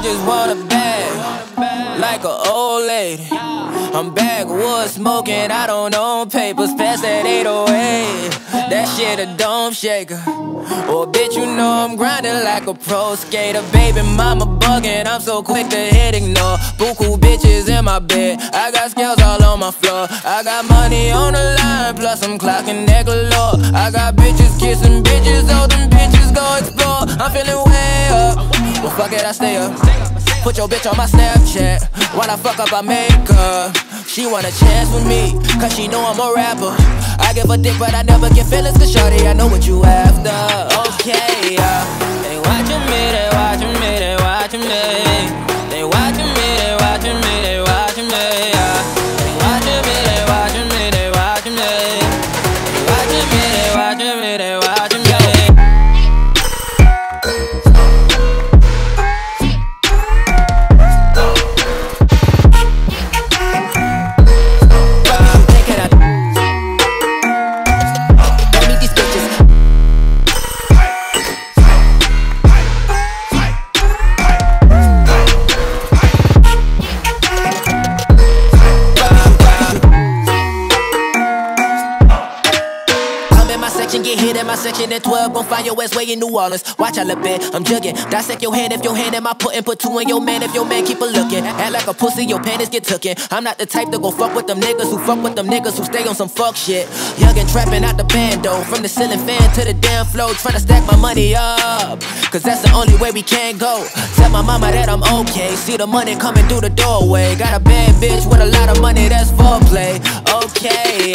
I just want a bag, like an old lady. I'm backwoods smoking, I don't own papers. Pass that 808, that shit a dome shaker. Well, bitch, you know I'm grinding like a pro skater. Baby mama bugging, I'm so quick to hit ignore. Buku bitches in my bed, I got scales all on my floor. I got money on the line, plus I'm clocking that galore. I got bitches kissing bitches, all them bitches go explore. I'm feeling way up, well fuck it, I stay up. Put your bitch on my Snapchat, while I fuck up I make her. She want a chance with me, cause she know I'm a rapper. I give a dick but I never get feelings, cause shawty, I know what you after. Okay, they watching me, they watching me, they watching me. They watching me, they watching me, they watching me. They watching me, they watching me, they watching me. They watching me, they watching me, they watching me. Get hit in my section at 12, gon' find your ass way in New Orleans. Watch out, little bit, I'm jugging. Dissect your hand if your hand in my putin'. Put two in your man if your man keep a looking. Act like a pussy, your panties get tookin'. I'm not the type to go fuck with them niggas who fuck with them niggas who stay on some fuck shit. Young and trappin' out the bando, from the ceiling fan to the damn floor, tryna stack my money up, cause that's the only way we can go. Tell my mama that I'm okay. See the money coming through the doorway. Got a bad bitch with a lot of money, that's foreplay. Okay,